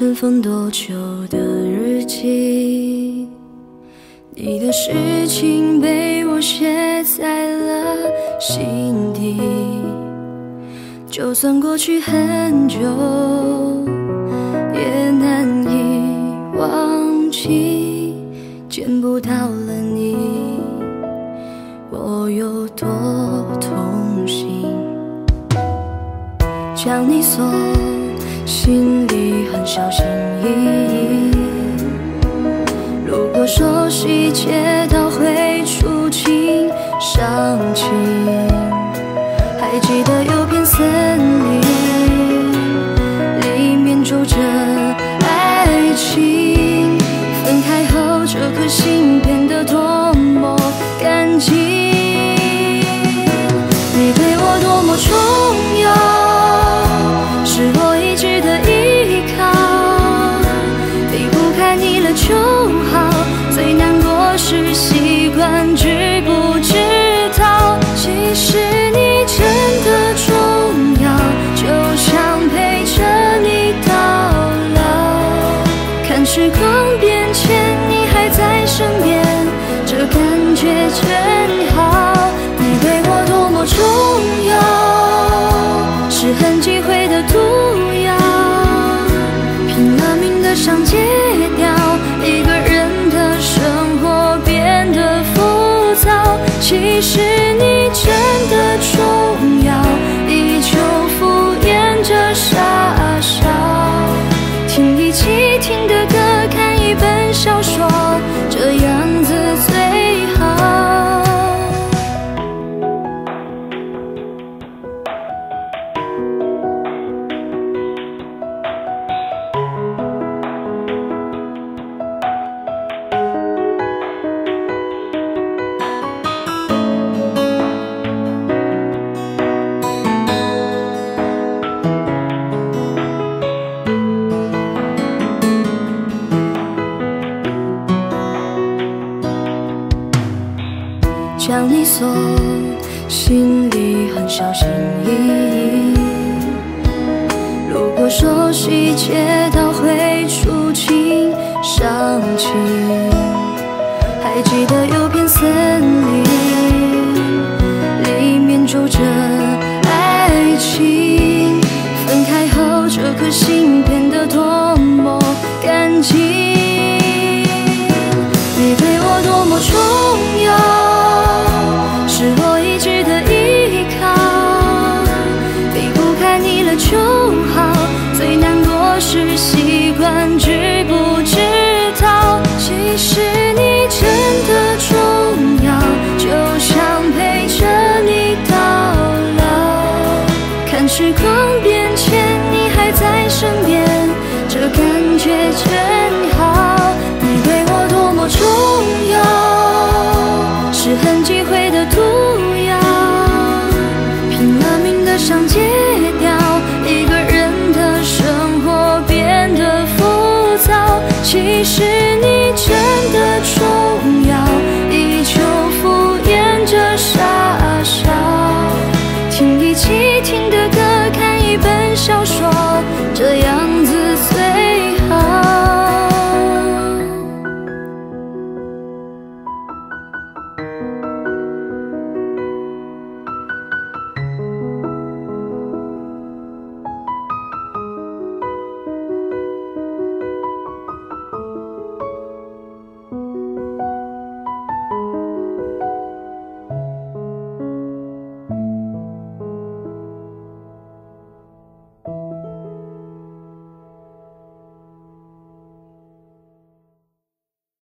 尘封多久的日记，你的事情被我写在了心底。就算过去很久，也难以忘记。见不到了你，我有多痛心。将你锁心里，很小心翼翼。如果熟悉街道会触景伤情，还记得有片森林，里面住着爱情。分开后，这颗心变得多么干净。你对我多么重要。 就好，最难过是习惯，知不知道？其实你真的重要，就像陪着你到老。看时光变迁，你还在身边，这感觉真好。你对我多么重要，是很忌讳的毒药，拼了命的想戒掉。 其实你真的重要，依旧敷衍着傻笑。听一起听的歌，看一本小说，这样子最好。将你锁心里，很小心翼翼。如果熟悉街道会触景伤情，还记得有片森林，里面住着爱情。分开后，这颗心变得多么干净。你对我多么重要。